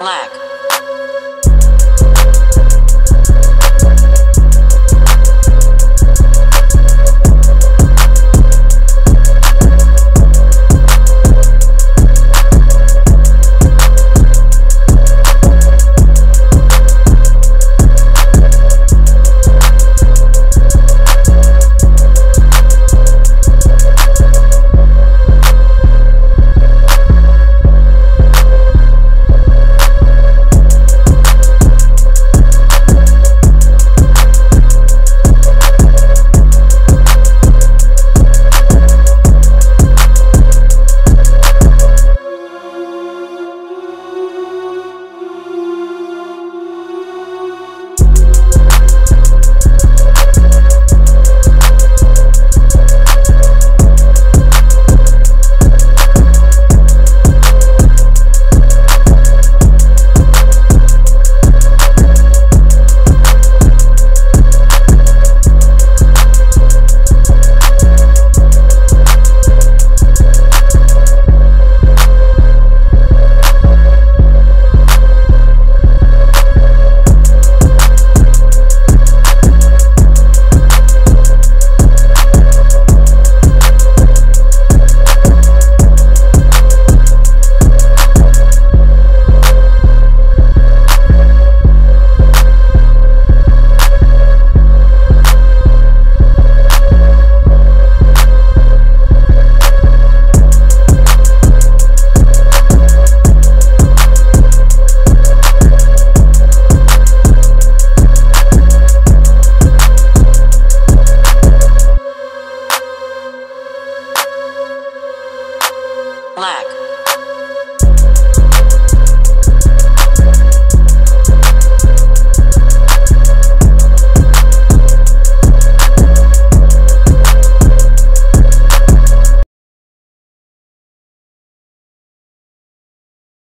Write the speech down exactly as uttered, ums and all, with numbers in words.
Lack.